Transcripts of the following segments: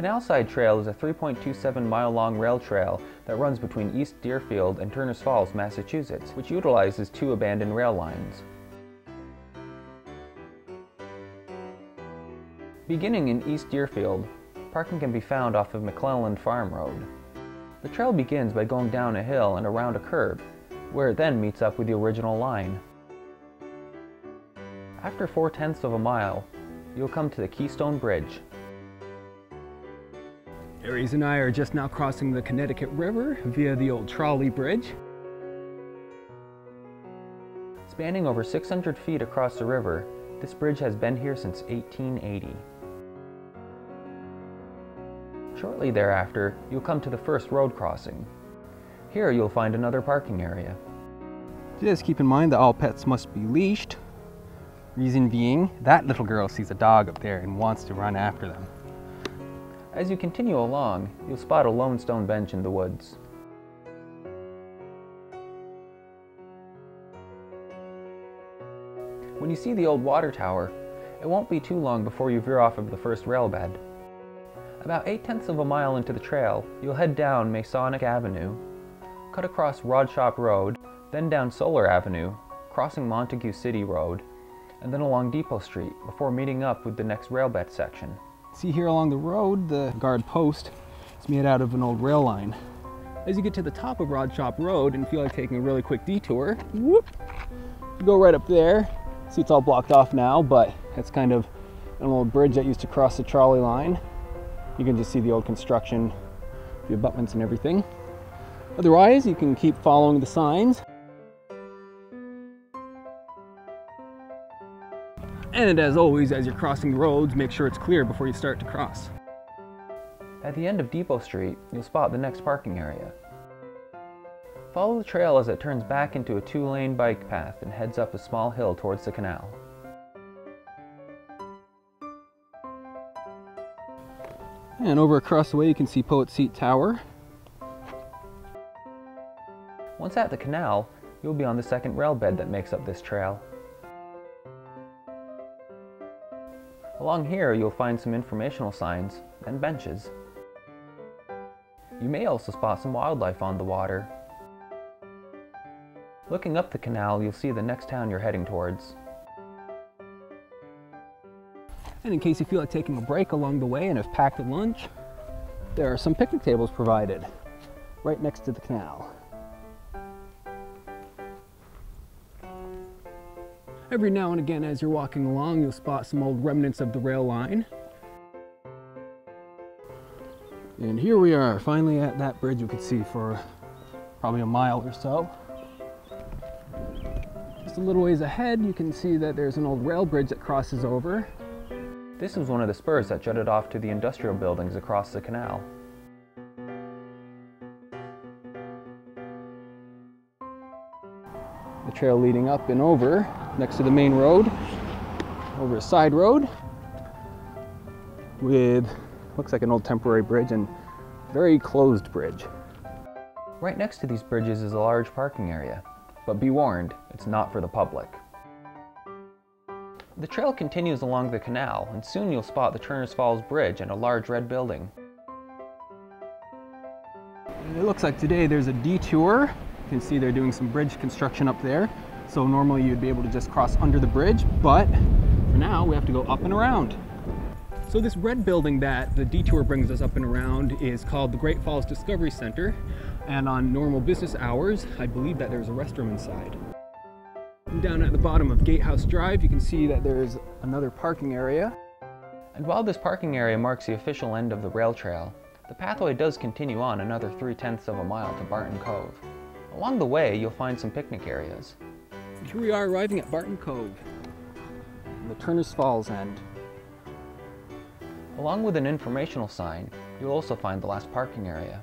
Canal Side Trail is a 3.27 mile long rail trail that runs between East Deerfield and Turner's Falls, Massachusetts, which utilizes two abandoned rail lines. Beginning in East Deerfield, parking can be found off of McClelland Farm Road. The trail begins by going down a hill and around a curve, where it then meets up with the original line. After 0.4 miles, you'll come to the Keystone Bridge. Aries and I are just now crossing the Connecticut River via the old Trolley Bridge. Spanning over 600 feet across the river, this bridge has been here since 1880. Shortly thereafter, you'll come to the first road crossing. Here you'll find another parking area. Just keep in mind that all pets must be leashed. Reason being, that little girl sees a dog up there and wants to run after them. As you continue along, you'll spot a lone stone bench in the woods. When you see the old water tower, it won't be too long before you veer off of the first rail bed. About 0.8 miles into the trail, you'll head down Masonic Avenue, cut across Rodshop Road, then down Solar Avenue, crossing Montague City Road, and then along Depot Street before meeting up with the next rail bed section. See here along the road, the guard post is made out of an old rail line. As you get to the top of Rodshop Road and feel like taking a really quick detour, whoop, you go right up there. See, it's all blocked off now, but it's kind of an old bridge that used to cross the trolley line. You can just see the old construction, the abutments and everything. Otherwise, you can keep following the signs. And as always, as you're crossing the roads, make sure it's clear before you start to cross. At the end of Depot Street, you'll spot the next parking area. Follow the trail as it turns back into a two-lane bike path and heads up a small hill towards the canal. And over across the way, you can see Poet's Seat Tower. Once at the canal, you'll be on the second rail bed that makes up this trail. Along here, you'll find some informational signs and benches. You may also spot some wildlife on the water. Looking up the canal, you'll see the next town you're heading towards. And in case you feel like taking a break along the way and have packed a lunch, there are some picnic tables provided right next to the canal. Every now and again, as you're walking along, you'll spot some old remnants of the rail line. And here we are, finally at that bridge you could see for probably a mile or so. Just a little ways ahead, you can see that there's an old rail bridge that crosses over. This was one of the spurs that jutted off to the industrial buildings across the canal. The trail leading up and over next to the main road, over a side road with looks like an old temporary bridge and very closed bridge. Right next to these bridges is a large parking area, but be warned, it's not for the public. The trail continues along the canal and soon you'll spot the Turner's Falls Bridge and a large red building. It looks like today there's a detour. You can see they're doing some bridge construction up there, so normally you'd be able to just cross under the bridge, but for now we have to go up and around. So this red building that the detour brings us up and around is called the Great Falls Discovery Center, and on normal business hours I believe that there's a restroom inside. Down at the bottom of Gatehouse Drive you can see that there's another parking area. And while this parking area marks the official end of the rail trail, the pathway does continue on another 0.3 miles to Barton Cove. Along the way, you'll find some picnic areas. Here we are arriving at Barton Cove, the Turner's Falls end. Along with an informational sign, you'll also find the last parking area.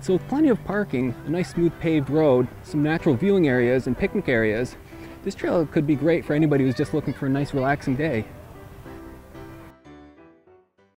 So with plenty of parking, a nice smooth paved road, some natural viewing areas and picnic areas, this trail could be great for anybody who's just looking for a nice relaxing day.